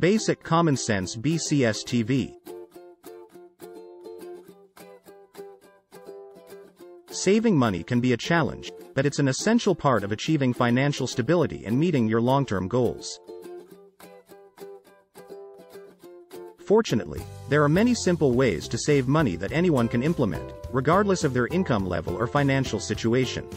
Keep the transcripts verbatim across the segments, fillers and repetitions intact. Basic Common Sense B C S T V. Saving money can be a challenge, but it's an essential part of achieving financial stability and meeting your long-term goals. Fortunately, there are many simple ways to save money that anyone can implement, regardless of their income level or financial situation.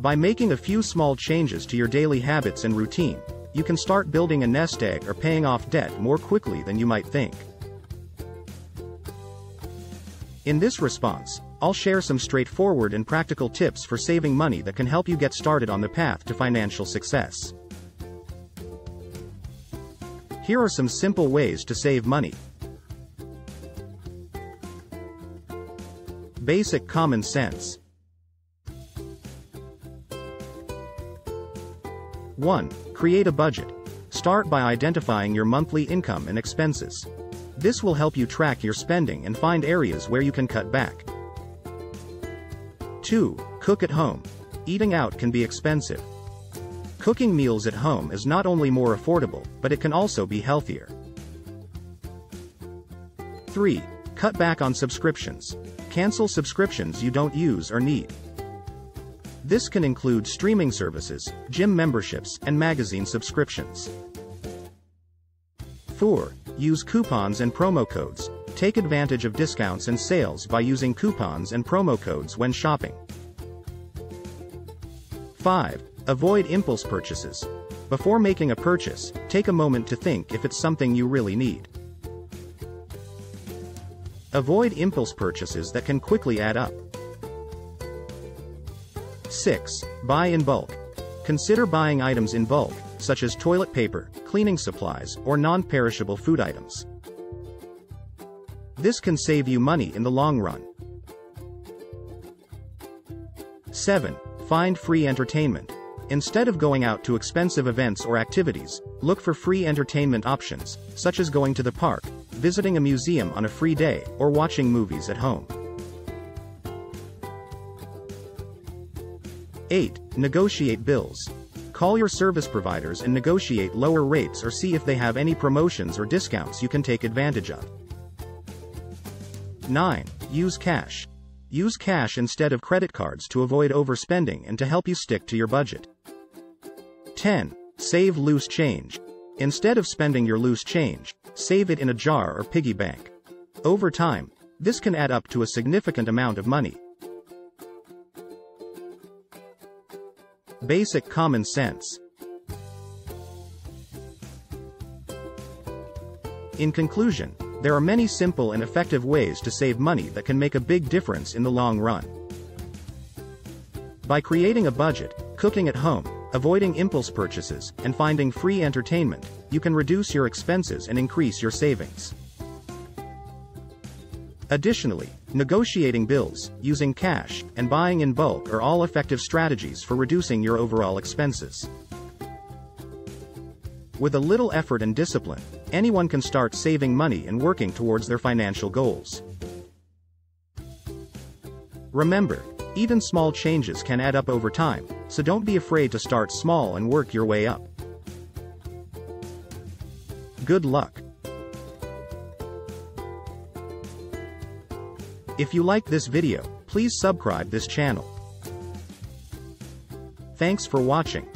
By making a few small changes to your daily habits and routine, you can start building a nest egg or paying off debt more quickly than you might think. In this response, I'll share some straightforward and practical tips for saving money that can help you get started on the path to financial success. Here are some simple ways to save money. Basic Common Sense. one. Create a budget. Start by identifying your monthly income and expenses. This will help you track your spending and find areas where you can cut back. two. Cook at home. Eating out can be expensive. Cooking meals at home is not only more affordable, but it can also be healthier. three. Cut back on subscriptions. Cancel subscriptions you don't use or need. This can include streaming services, gym memberships, and magazine subscriptions. four. Use coupons and promo codes. Take advantage of discounts and sales by using coupons and promo codes when shopping. five. Avoid impulse purchases. Before making a purchase, take a moment to think if it's something you really need. Avoid impulse purchases that can quickly add up. six. Buy in bulk. Consider buying items in bulk, such as toilet paper, cleaning supplies, or non-perishable food items. This can save you money in the long run. seven. Find free entertainment. Instead of going out to expensive events or activities, look for free entertainment options, such as going to the park, visiting a museum on a free day, or watching movies at home. eight. Negotiate bills. Call your service providers and negotiate lower rates or see if they have any promotions or discounts you can take advantage of. nine. Use cash. Use cash instead of credit cards to avoid overspending and to help you stick to your budget. ten. Save loose change. Instead of spending your loose change, save it in a jar or piggy bank. Over time, this can add up to a significant amount of money. Basic Common Sense. In conclusion, there are many simple and effective ways to save money that can make a big difference in the long run. By creating a budget, cooking at home, avoiding impulse purchases, and finding free entertainment, you can reduce your expenses and increase your savings. Additionally, negotiating bills, using cash, and buying in bulk are all effective strategies for reducing your overall expenses. With a little effort and discipline, anyone can start saving money and working towards their financial goals. Remember, even small changes can add up over time, so don't be afraid to start small and work your way up. Good luck! If you like this video, please subscribe this channel. Thanks for watching.